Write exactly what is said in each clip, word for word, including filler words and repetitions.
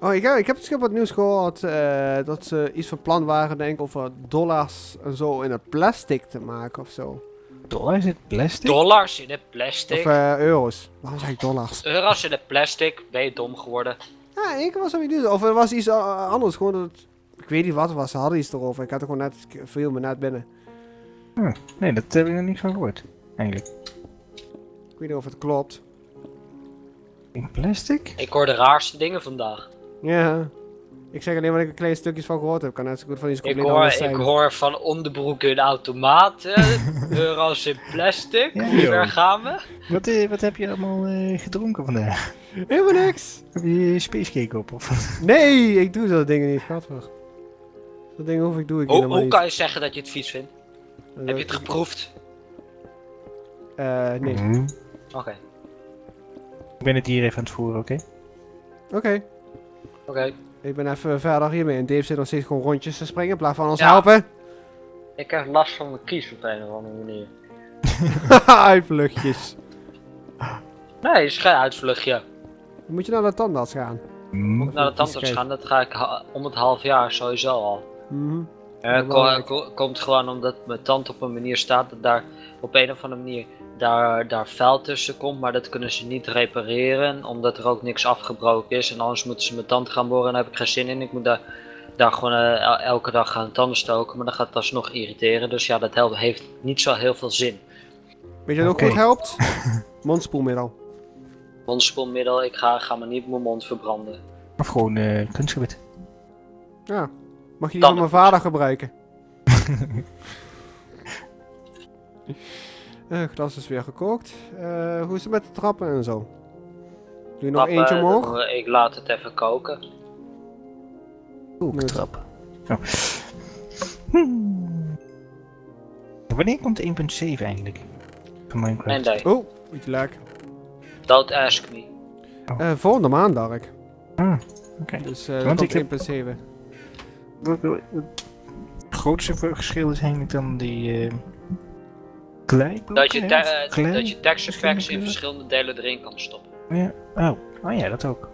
Oh, ik heb, ik heb het schip wat nieuws gehoord uh, dat ze iets van plan waren, denk ik, over dollars en zo in het plastic te maken of zo. Dollars in het plastic? Dollars in het plastic? Of uh, euro's. Waarom zeg ik dollars? Euro's in het plastic, ben je dom geworden? Ja, ik was zo niet dus. Of er was iets uh, anders, gewoon dat het, ik weet niet wat het was, ze hadden iets erover. Ik had er gewoon net, viel me net binnen. Hm, nee, dat heb ik nog niet van gehoord, eigenlijk. Ik weet niet of het klopt. In plastic? Ik hoor de raarste dingen vandaag. Ja, ik zeg alleen maar dat ik er kleine stukjes van gehoord heb. Kan net zo goed van iets compleet ik hoor, anders zijn. Ik hoor van onderbroeken in automaten, euro's in plastic. Ja, hoe ver gaan we? Wat, wat heb je allemaal uh, gedronken vandaag? Helemaal niks! Heb je spacecake op of? Nee, ik doe dat dingen niet, grappig. Dat dingen hoef ik doe ik oh, niet. Hoe niet. Kan je zeggen dat je het vies vindt? Uh, heb je het geproefd? Eh, uh, nee. Mm-hmm. Oké. Okay. Ik ben het hier even aan het voeren, oké? Okay? Oké. Okay. Oké. Okay. Ik ben even verder hiermee en Dave zit nog steeds gewoon rondjes te springen in plaats van ons ja. helpen. Ik heb last van mijn kies op een of andere manier. Uitvluchtjes. Nee, is geen uitvluchtje. Moet je naar de tandarts gaan? Moet naar de tandarts gaan, dat ga ik om het half jaar sowieso al. Mm-hmm. uh, kom, kom, komt gewoon omdat mijn tand op een manier staat dat daar op een of andere manier Daar, daar vuil tussen komt, maar dat kunnen ze niet repareren omdat er ook niks afgebroken is en anders moeten ze mijn tand gaan boren en daar heb ik geen zin in. Ik moet daar, daar gewoon uh, elke dag gaan tanden stoken, maar dan gaat het alsnog irriteren, dus ja, dat helpt, heeft niet zo heel veel zin. Weet je dat okay. ook goed helpt? Mondspoelmiddel. Mondspoelmiddel, ik ga, ga me niet mijn mond verbranden. Of gewoon uh, kunstgebit. Ja, mag je die van mijn vader gebruiken? Uh, glas is weer gekookt. Uh, hoe is het met de trappen en zo? Doe je nog trappen, eentje omhoog? Ik laat het even koken. Oeh, trappen. Oh. Hmm. Wanneer komt één punt zeven eigenlijk? Van Minecraft. Nee, nee. Oh, iets lek. Don't ask me. Oh. Uh, volgende maand, Dark. Ah, oké. Okay. Dus uh, want ik één punt zeven. Het grootste verschil is eigenlijk dan die... Uh... Dat je, uh, dat je text effects in verschillende delen erin kan stoppen. Ja. Oh. oh ja, dat ook.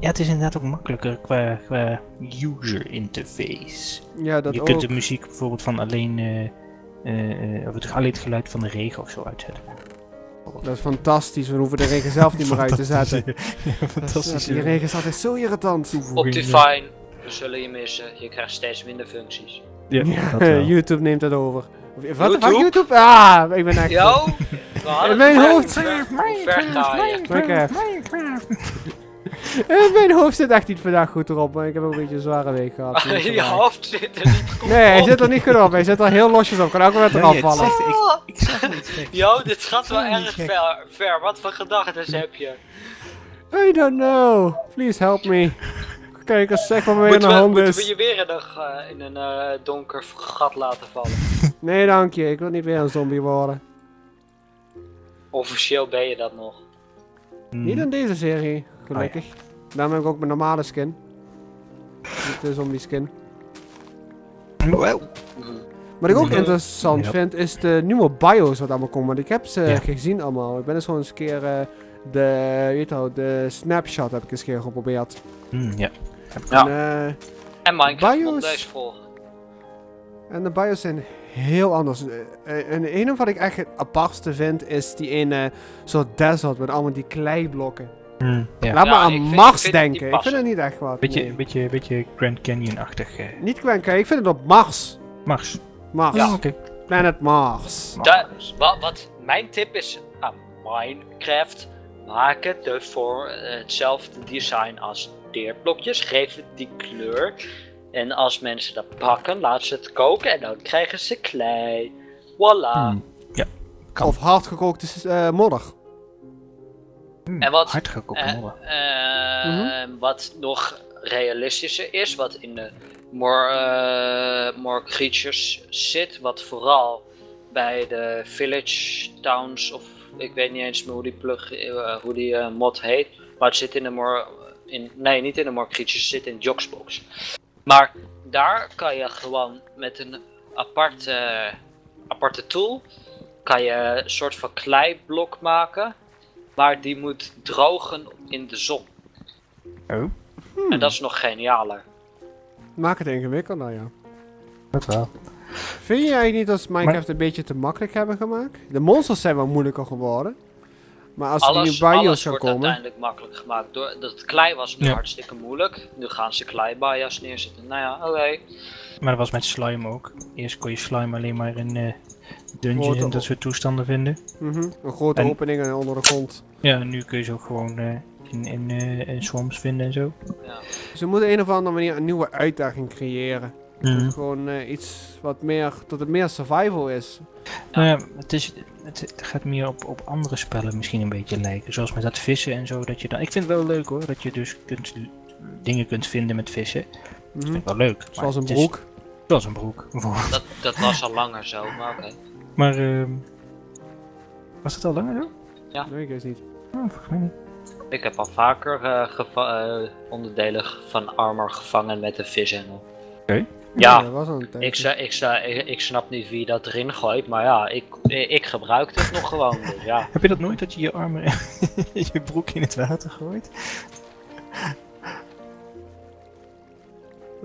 Ja, het is inderdaad ook makkelijker qua, qua user interface. Ja, dat je ook. Je kunt de muziek bijvoorbeeld van alleen, uh, uh, of het, alleen het geluid van de regen of zo uitzetten. Dat is fantastisch, we hoeven de regen zelf niet meer uit te zetten. Ja, fantastisch. Die regen is altijd zo irritant. Optifine, we zullen je missen, je krijgt steeds minder functies. Ja, ja, YouTube neemt dat over. Wat van YouTube? Ah, ik ben echt. Yo, in mijn hoofd. Minecraft, Minecraft. In mijn hoofd zit echt niet vandaag goed erop, maar ik heb ook een beetje een zware week gehad. Je hoofd zit er niet goed op. Nee, hij zit er niet goed op, hij zit er heel losjes op, kan ook weer eraf vallen. Yo, dit gaat wel erg ver, wat voor gedachten heb je? I don't know, please help me. Kijk, als zeg maar weer in de hand is. Moeten we je weer in een, in een uh, donker gat laten vallen? Nee, dank je. Ik wil niet weer een zombie worden. Officieel ben je dat nog. Mm. Niet in deze serie, gelukkig. Oh, ja. Daarom heb ik ook mijn normale skin. Niet de zombie skin. Well. Wat ik ook interessant yep. vind, is de nieuwe bios wat allemaal komt. Want ik heb ze yeah. gezien allemaal. Ik ben eens gewoon eens een keer uh, de, weet je wel, de snapshot heb ik eens een keer geprobeerd. Mm, yeah. Ja. En, uh, en Minecraft bios... deze volgen. En de bios zijn heel anders. En een wat ik echt het apartste vind is die ene soort desert met allemaal die kleiblokken. Mm, ja. Laat ja, maar aan Mars vind, denken. Ik vind het niet echt wat. Beetje, nee. beetje, beetje Grand Canyon-achtig. Eh. Niet Grand Canyon, ik vind het op Mars. Mars. Mars. Ja. Okay. Planet Mars. Da wat, wat mijn tip is aan Minecraft: maak het de voor hetzelfde design als deurblokjes. Geef het die kleur. En als mensen dat pakken, laten ze het koken en dan krijgen ze klei. Voilà. Mm, ja, kan. Of hardgekookte uh, modder. Mm, en wat, hardgekookte uh, modder. Uh, mm -hmm. Wat nog realistischer is, wat in de more, uh, more creatures zit, wat vooral bij de village towns, of ik weet niet eens meer hoe die, plug, uh, hoe die uh, mod heet, maar het zit in de more, in, nee niet in de more creatures, het zit in Joxbox. Maar daar kan je gewoon met een apart, uh, aparte tool kan je een soort van kleiblok maken, maar die moet drogen in de zon. Oh. Hmm. En dat is nog genialer. Maak het ingewikkelder, ja. Dat wel. Vind jij niet dat Minecraft maar... een beetje te makkelijk hebben gemaakt? De monsters zijn wel moeilijker geworden. Maar als alles, die nu bios gaan komen... uiteindelijk makkelijk gemaakt. Door, dat klei was nu ja. hartstikke moeilijk. Nu gaan ze klei-bios neerzetten. Nou ja, oké. Okay. Maar dat was met slime ook. Eerst kon je slime alleen maar in uh, dungeons en dat soort toestanden vinden. Mm-hmm. Een grote en... opening onder de grond. Ja, en nu kun je ze ook gewoon uh, in, in, uh, in swamps vinden en zo. Ja. Ze moeten op een of andere manier een nieuwe uitdaging creëren. Mm-hmm. Dus gewoon uh, iets wat meer, tot het meer survival is. Nou ja, het is... Het gaat meer op, op andere spellen misschien een beetje lijken, zoals met dat vissen en zo. Dat je dan... Ik vind het wel leuk hoor, dat je dus kunt, dingen kunt vinden met vissen. Dat vind ik wel leuk. Zoals een broek. Is, zoals een broek. Dat, dat was al langer zo, maar oké. Okay. Maar uh, was het al langer zo? Ja. Nee, ik weet het niet. Oh, niet. Ik heb al vaker uh, uh, onderdelen van armor gevangen met een vishengel. Oké. Okay. Ja, ja was ik, ik, ik, ik snap niet wie dat erin gooit, maar ja, ik, ik gebruik het nog gewoon, dus ja. Heb je dat nooit, dat je je armen je broek in het water gooit?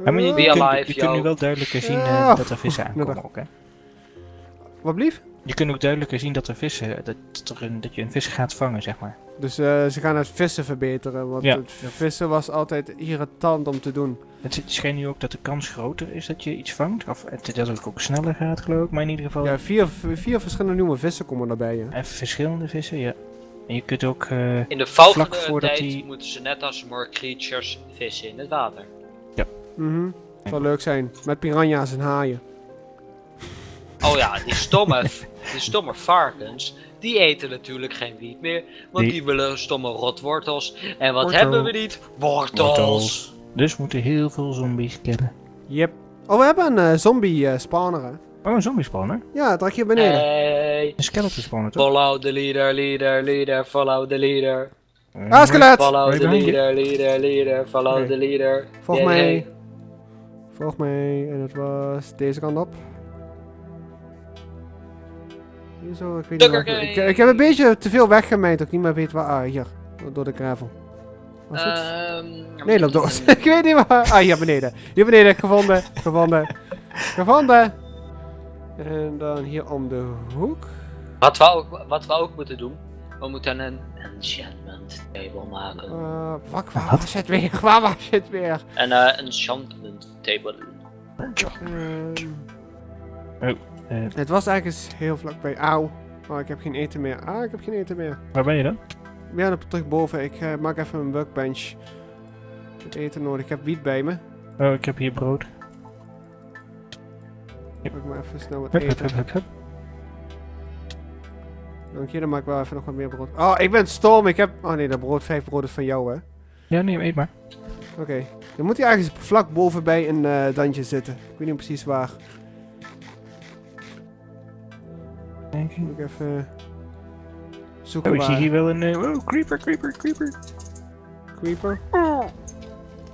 Ja, maar je, je, kun, je kunt nu wel duidelijker zien uh, dat er vissen aankomen ook, hè? Wat blieft? Je kunt ook duidelijker zien dat er vissen, dat, er een, dat je een vis gaat vangen, zeg maar. Dus uh, ze gaan het vissen verbeteren, want ja. het vissen was altijd irritant om te doen. Het schijnt nu ook dat de kans groter is dat je iets vangt, of dat het ook sneller gaat geloof ik, maar in ieder geval... Ja, vier, vier verschillende nieuwe vissen komen daarbij, ja. En verschillende vissen, ja. En je kunt ook uh, in de volgende tijd die... moeten ze net als more creatures vissen in het water. Ja. Mm-hmm. Dat zou leuk zijn, met piranha's en haaien. Oh ja, die stomme, die stomme varkens, die eten natuurlijk geen wiet meer, want die, die willen stomme rotwortels. En wat Wortel. hebben we niet? Wortels! Wortels. Dus moeten heel veel zombies killen. Yep. Oh, we hebben een uh, zombie uh, spawner, hè? Oh, een zombie spawner? Ja, trek hier beneden. Hey. Een skeleton spawner, toch? Follow the leader, leader, leader, follow the leader. Uh, ah, skelet! Follow the leader, leader, leader, follow okay. the leader. Volg yeah, mij. Yeah. Volg mij. En het was deze kant op. Zo, ik, weet niet ik, ik heb een beetje te veel weggemijnd, ook niet meer weet waar. Ah, hier. Door de gravel. Was het? Um, nee, loop door. Ik weet niet waar. Ah, hier beneden. Hier beneden. Gevonden. Gevonden. Gevonden. En dan hier om de hoek. Wat we ook, wat we ook moeten doen. We moeten een enchantment table maken. Uh, fuck, waar was het weer? Waar was het weer? Een uh, enchantment table. Enchantment. Uh, oh. Uh, het was eigenlijk eens heel vlakbij. Auw. Oh, ik heb geen eten meer. Ah, ik heb geen eten meer. Waar ben je dan? Ja, dan terug boven. Ik uh, maak even een workbench. Ik heb eten nodig. Ik heb wiet bij me. Oh, ik heb hier brood. Yep. Maak maar even snel wat hup, eten. Hup, hup, hup. Dank je, dan maak ik wel even nog wat meer brood. Oh, ik ben Storm. Ik heb... Oh nee, dat brood, vijf brood is van jou, hè? Ja, nee, eet maar. Oké. Okay. Dan moet hij eigenlijk vlak bovenbij een uh, dungeon zitten. Ik weet niet precies waar. Denk ik. Moet ik even zoeken. Oh, ik zie hier wel een... Uh, oh, creeper, creeper, creeper. Creeper.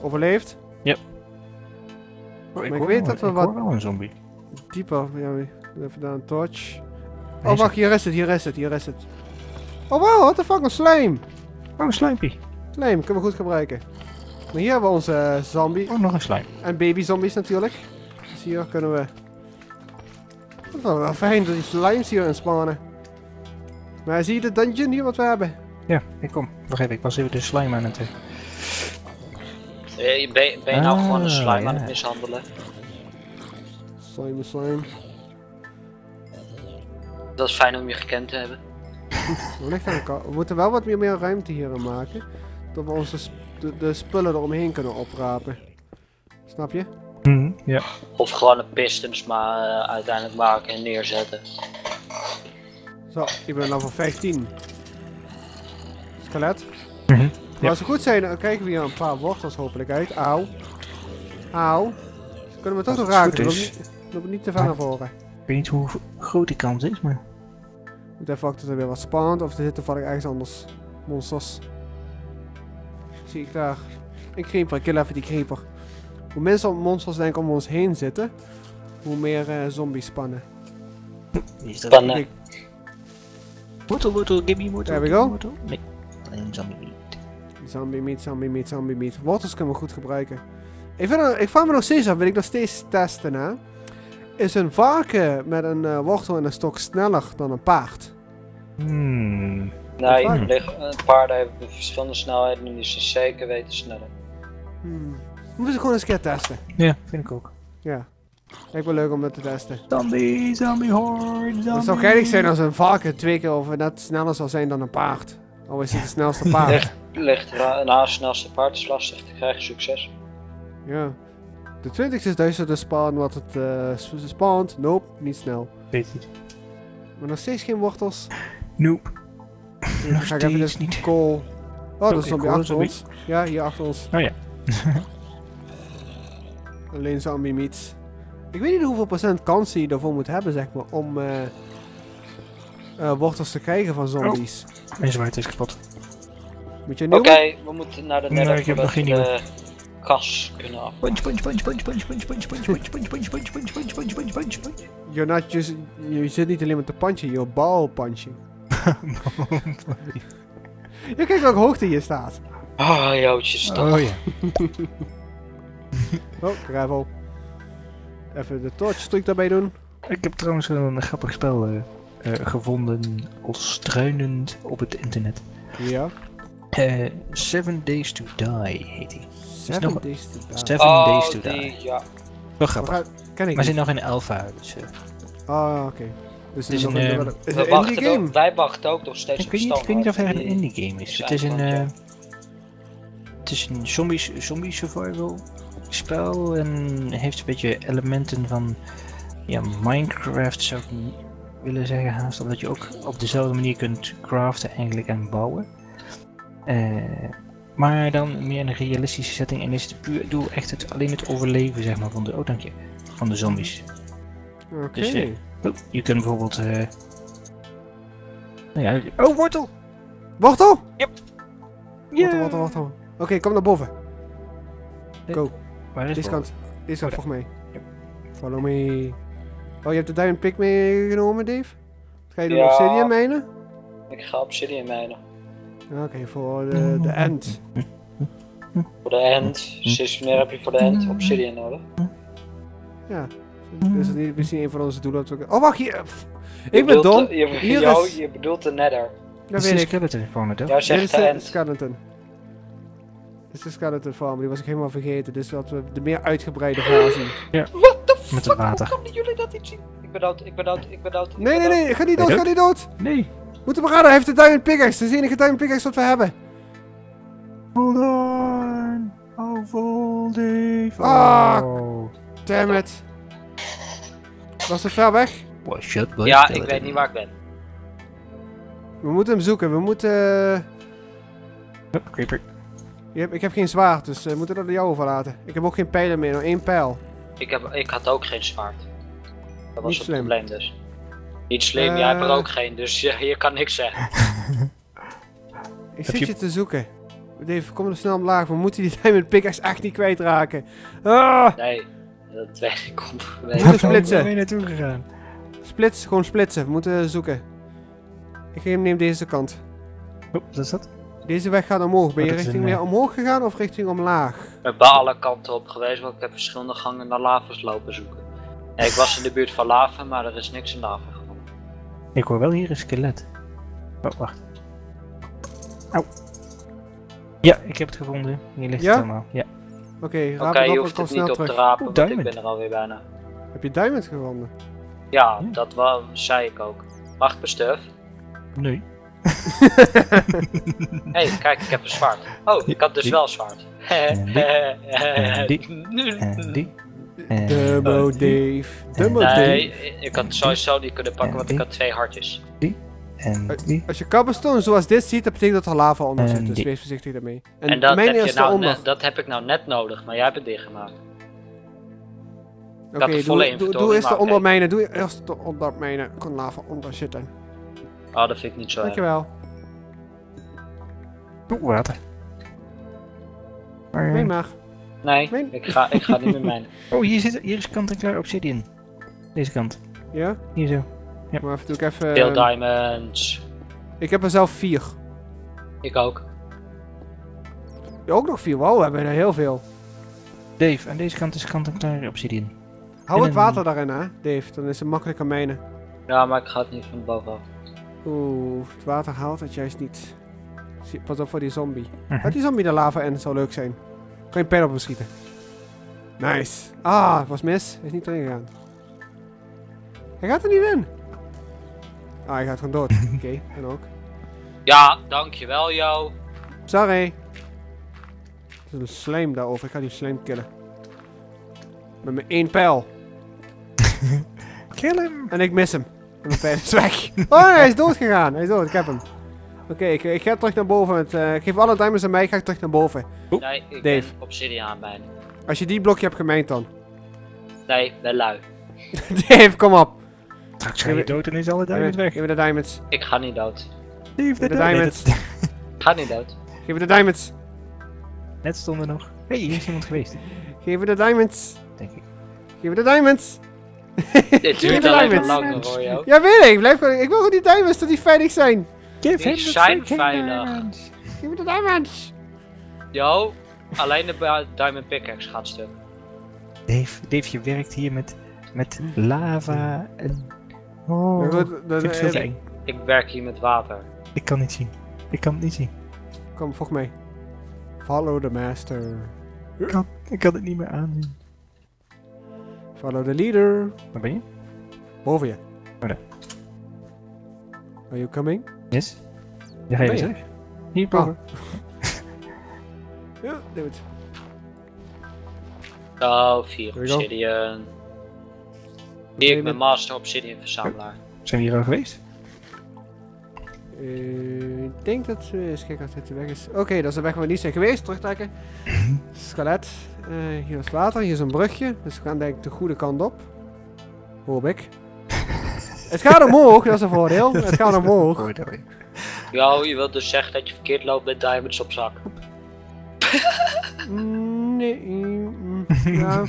Overleefd? Ja. Yep. Oh, maar ik, ik weet dat we wat... wel een zombie. Dieper. Ja, even daar een torch. Oh, wacht. Hier is het, hier is het, hier is het. Oh, wow. What the fuck? Een slime. Oh, een slijmpie. Slijm. Kunnen we goed gebruiken. Maar hier hebben we onze uh, zombie. Oh, nog een slime. En baby zombies natuurlijk. Dus hier kunnen we... Dat is wel fijn dat die slimes hierin spawnen. Maar zie je de dungeon hier wat we hebben? Ja, ik kom. Wacht even, ik was even de slime aan het doen. Hey, ben, ben je nou ah, gewoon een slime ja. aan het mishandelen? Slime, slime. Dat is fijn om je gekend te hebben. We moeten wel wat meer, meer ruimte hierin maken. Dat we onze sp de, de spullen eromheen kunnen oprapen. Snap je? Mm, yeah. Of gewoon een pistons maar uh, uiteindelijk maken en neerzetten. Zo, ik ben level vijftien. Skelet. Mm -hmm. Maar ja. als we goed zijn, dan kijken we hier een paar wortels hopelijk uit. Auw. Auw. Kunnen we toch nog raken, dat we niet te ver naar voren. Ik weet niet hoe groot die kans is, maar... Ik moet even wachten dat er weer wat spant of er zitten toevallig ergens anders. Monsters. Zie ik daar. Een creeper, ik kill even die creeper. Hoe mensen op monsters denken om ons heen zitten, hoe meer uh, zombies spannen. Spannen. Wortel, wortel, gimme, wortel. There we go. Nee, alleen zombie niet. Zombie meat, zombie meat, zombie meat. Wortels kunnen we goed gebruiken. Ik, vind er, ik vraag me nog steeds af, wil ik nog steeds testen, hè? Is een varken met een uh, wortel en een stok sneller dan een paard? Hmm. Nee, een hm. paarden hebben verschillende snelheden en die zijn zeker weten sneller. Hmm. We moeten gewoon eens een keer testen. Ja, vind ik ook. Ja. Lijkt wel leuk om dat te testen. Zombie, zombie horde, zombie. Het zou geinig zijn als een varken twee keer of net sneller zal zijn dan een paard. Al is het het snelste paard. Ligt, ligt een haarsnelste paard is lastig te krijgen, succes. Ja. De twintigste is duizend te spawnen wat het uh, spawnt. Nope, niet snel. Weet niet. Maar nog steeds geen wortels. Nope. Ja, nog ga ik even de niet. Kool. Oh, dat is nog weer achter ons. Ja, hier achter ons. Oh ja. Alleen zombie meats. Ik weet niet hoeveel procent kans je ervoor moet hebben, zeg maar, om uh, uh, wortels te krijgen van zombies. Oh. Mijn zwaard is kapot. Moet je een nieuwe? Oké, okay, we moeten naar de nether. Nee, ik heb nog geen nieuwe. Kas kunnen af. Punch, punch, punch, punch, punch, punch, punch, punch, punch, punch, punch, punch, punch, punch, punch, punch, punch, punch. You're not just, je zit niet alleen met de punchen, je bal punchen. Je kijkt welke hoogte je staat. Ah, oh, joutjes. Oh ja. Oh, gravel. Even de torch-truc daarbij doen. Ik heb trouwens een grappig spel uh, uh, gevonden als struinend op het internet. Ja. Uh, Seven Days to Die heet die. Seven nog... Days to Die. Seven oh, Days to Die. die ja. Wel grappig. Maar, ken ik maar ze zijn nog in alpha. Dus, uh... Ah, oké. Okay. Dus het is een, een, uh, is een indie game. Ook, wij wachten ook nog steeds. Ik weet niet, ik weet niet of het echt een indie game is. Het is een, uh, ja. het is een zombie, zombie survival spel en heeft een beetje elementen van ja, Minecraft zou ik niet willen zeggen haast, omdat je ook op dezelfde manier kunt craften eigenlijk en bouwen. Uh, maar dan meer een realistische setting en is het puur doel echt het, alleen het overleven zeg maar van de, oh, dank je, van de zombies. Oké. Okay. Dus, uh, je kunt bijvoorbeeld, uh, nou ja, oh wortel! Wortel? Yep. Yeah. Wortel, wortel, wortel. Oké, okay, kom naar boven. Go. Waar is deze kant, deze kant, volg mij. Yep. Follow me. Oh, je hebt de diamond pick meegenomen, Dave? Wat ga je doen, ja. Obsidian mijnen? Ik ga obsidian mijnen. Oké, okay, voor de, de end. Voor de end? Sinds wanneer heb je voor de end obsidian nodig? Ja. Dus dat is niet een van onze doelen. Oh, wacht, hier. Ik ben dom. Je, hier jou, is... je bedoelt de nether. Dat is een skeleton farm, toch? Ja, zegt de end. Skeleton. Dit is de skeleton farm, die was ik helemaal vergeten. Dus dat we de meer uitgebreide versie. Ja. What the fuck? Met het water. Hoe konden jullie dat niet zien? Ik ben dood, ik ben dood, ik ben dood. Ik nee, ben nee, dood. nee, ga niet dood, ga niet dood. Nee. Moeten we raden, hij heeft de diamond pickaxe. Dat is de enige diamond pickaxe dat we hebben. Hold on. How old Dave. Ah, damn it. Was het ver weg? Well, shit, ja, ik weet niet waar ik ben. We moeten hem zoeken, we moeten... Oh, creeper. Yep, ik heb geen zwaard, dus we uh, moeten dat aan jou overlaten. Ik heb ook geen pijlen meer, nog één pijl. Ik, heb, ik had ook geen zwaard. Dat was het probleem dus. Niet slim, uh... jij hebt er ook geen, dus je, je kan niks zeggen. Ik heb zit je... je te zoeken. Dave, kom er snel omlaag, we moeten die diamond pickaxe echt niet kwijtraken. Ah! Nee, dat weet ik op. We moeten splitsen. Waar ben je naartoe gegaan? Splits, gewoon splitsen, we moeten zoeken. Ik neem deze kant. Oep, wat is dat? Deze weg gaat omhoog. Ben je oh, richting weer omhoog gegaan of richting omlaag? Ik ben bij alle kanten op geweest, want ik heb verschillende gangen naar lavas lopen zoeken. En ik was in de buurt van lava, maar er is niks in lava gevonden. Ik hoor wel hier een skelet. Oh, wacht. Au. Ja, ik heb het gevonden. Hier ligt ja? het helemaal. Ja. Oké, okay, raap okay, je hoeft het niet op terug. te rapen, want diamond. Ik ben er alweer bijna. Heb je diamond gevonden? Ja, ja. dat was, zei ik ook. Wacht, bestuf. Nee. Hé, hey, kijk, ik heb een zwaard. Oh, ik had dus die. wel zwaard. Dumbo Dave. Dumbo Dave. Nee, ik had sowieso die kunnen pakken, want ik had twee hartjes. Die. En die. Als je cobblestone zoals dit ziet, dat betekent dat er lava onder zit, dus wees voorzichtig daarmee. En, en dat, mijn heb eerste nou net, dat heb ik nou net nodig, maar jij hebt het dichtgemaakt. Oké, okay, doe, doe, doe eerst de ondermijnen, doe eerst de ondermijnen. Ik kon lava onder zitten. Ah, dat vind ik niet zo. Dankjewel. Doe water. Mijn maar. Nee, Meen? ik ga, ik ga niet meer mijnen. Oh, hier, zit, hier is kant-en-klaar obsidian. Deze kant. Ja? Hier zo. Ja. Maar even doe ik even... Veel diamonds. Ik heb er zelf vier. Ik ook. Ook nog vier. Wow, we hebben er heel veel. Dave, aan deze kant is kant en klaar obsidian. Hou het water daarin, hè, Dave. Dan is het makkelijker menen. Ja, maar ik ga het niet van bovenaf. Oeh, het water haalt het juist niet. Pas op voor die zombie. Uh-huh. Laat die zombie de lava in, zou leuk zijn. Kan je pijl op hem schieten. Nice. Ah, het was mis. Hij is niet erin gegaan. Hij gaat er niet in. Ah, hij gaat gewoon dood. Oké, okay, en ook. Ja, dankjewel, jou. Sorry. Er is een slijm daarover. Ik ga die slijm killen. Met mijn één pijl. Kill hem. En ik mis hem. En mijn pijl is weg. Oh, hij is dood gegaan. Hij is dood. Ik heb hem. Oké, okay, ik, ik ga terug naar boven. Met, uh, ik geef alle diamonds aan mij. Ik ga terug naar boven. Nee, ik Dave. ben obsidiaan bijna. Als je die blokje hebt gemengd dan. Nee, ben lui. Dave, kom op. Straks ga je dood en is alle diamonds weg. Geef me de diamonds. Ik ga niet dood. Geef de diamonds. Ik ga niet dood. Geef me de diamonds. Net stonden nog. Hé, hey, hier is iemand geweest. Geef me de diamonds. Denk ik. Geef me de diamonds. Dit duurt alleen maar langer voor jou. Ja, weet ik. Blijf gewoon. Ik wil gewoon die diamonds, dat die veilig zijn. Geef die zijn veilig. Geef me de diamonds. Yo, alleen de diamond pickaxe gaat stuk. Dave, Dave, je werkt hier met, met lava en... Oh, ja, goed, dat vind ik, ik, ik werk hier met water. Ik kan niet zien. Ik kan het niet zien. Kom, volg mij. Follow the master. Ik kan, ik kan het niet meer aanzien. Follow the leader. Waar ben je? Boven je. Oh, daar. Are you coming? Yes. Ja, hij is er. Hier boven. Oh. Ja, doe het. Oh, vier obsidian. Die ik mijn master obsidian verzamelaar. Zijn we hier al geweest? Uh, ik denk dat... Uh, eens kijken of dit de weg is. Oké, okay, dat is de weg waar we niet zijn geweest. Terugtrekken. Skelet. Uh, hier is water. Hier is een brugje. Dus we gaan denk ik de goede kant op. Hoop ik. Het gaat omhoog, dat is een voordeel. Het gaat omhoog. Ja, je wilt dus zeggen dat je verkeerd loopt met diamonds op zak. Nee. Mm, ja.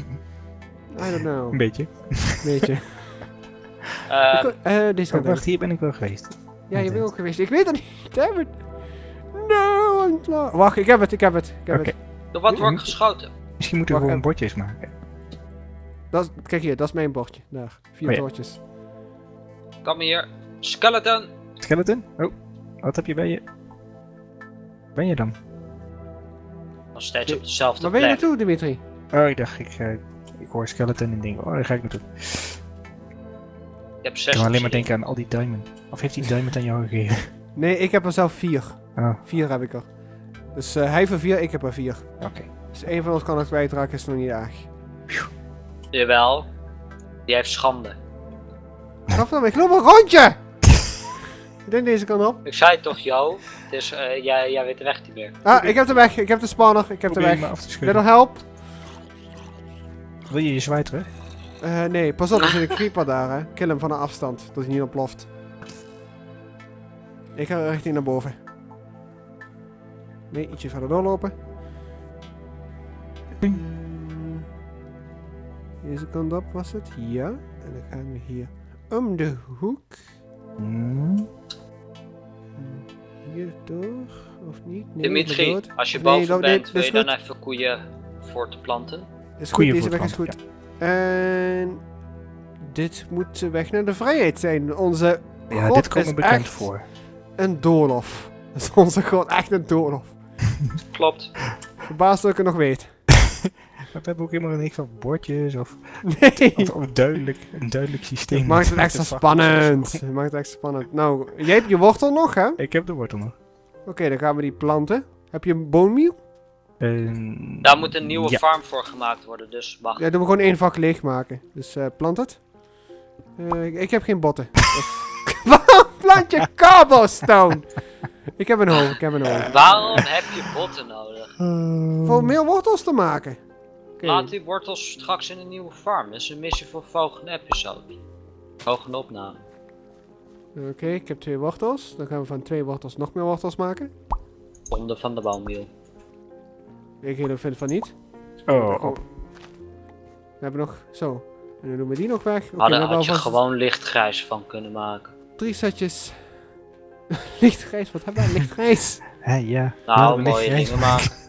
I don't know. Een beetje. Een beetje. Uh, ik, uh, dit oh, wacht, hier ben ik wel geweest. Ja, je bent ook geweest. Ik weet het niet. Damn it. No, I'm not. Wacht, ik heb het, ik heb het. Ik heb okay. het. Door wat wordt geschoten? Misschien moeten we gewoon bordjes maken. Dat is, kijk hier, dat is mijn bordje. Daar, vier oh, ja. bordjes. Kom hier. Skeleton. Skeleton? Oh, wat heb je bij je? Ben je dan? Nog steeds op dezelfde plek. Waar ben je naartoe, Dimitri? Oh, ik dacht, ik, uh, ik hoor skeleton en denk, oh, daar ga ik naartoe. Ik heb zes. Ik kan alleen maar denken aan al die diamond. Of heeft die diamond aan jou gegeven? Nee, ik heb er zelf vier. Oh. Vier heb ik er. Dus uh, hij heeft er vier, ik heb er vier. Oké. Okay. Dus één van ons kan het kwijtraken, is nog niet erg. Jawel. Die heeft schande. Gaf dan, ik loop een rondje! Ik denk deze kant op. Ik zei het toch, joh. Dus uh, jij, jij weet de weg niet meer. Ah, okay. Ik heb de weg. Ik heb de spanner. Ik heb Probeer de weg. Little help. Wil je je zwaai terug? Uh, nee, pas op, er zit een creeper daar, hè. Kill hem van een afstand, dat hij niet ontploft. Ik ga richting naar boven. Nee, ietsje verder doorlopen. Hmm. Deze kant op was het, ja. En dan gaan we hier om de hoek. Hmm. Hier door, of niet? Nee, Dimitri, als je boven nee, bent, nee, wil je dan goed. even koeien voor te planten? Is goed, deze weg is goed. Ja. En dit moet de weg naar de vrijheid zijn. Onze ja, God dit komt is me bekend echt voor. Een doolhof. Dat is onze God echt een doolhof. Klopt. Verbaasd dat ik het nog weet. We hebben ook helemaal niks van bordjes of, nee. of, of duidelijk, een duidelijk systeem. Het maakt het extra spannend. Het maakt het extra spannend. Nou, jij hebt je wortel nog, hè? Ik heb de wortel nog. Oké, okay, dan gaan we die planten. Heb je een boonmeal? Uh, Daar moet een nieuwe ja. farm voor gemaakt worden, dus wacht. Ja, doen we gewoon één vak leegmaken. Dus uh, plant het. Uh, ik heb geen botten. Waarom plant je cobblestone? Ik heb een hoofd, ik heb een hoofd. Waarom heb je botten nodig? Uh, voor meer wortels te maken. Okay. Laat die wortels straks in een nieuwe farm. Dat is een missie voor volgende episode. Volgende opname. Oké, okay, ik heb twee wortels. Dan gaan we van twee wortels nog meer wortels maken. Onder van de boomwiel. Ik helemaal vind van niet. Oh, oh. We hebben nog... Zo. En dan doen we die nog weg. Okay, Hadden, we had je vast... gewoon lichtgrijs van kunnen maken. Drie setjes. Lichtgrijs? Wat hebben wij? Lichtgrijs? Hé, hey, ja. Nou, nou mooie dingen maken.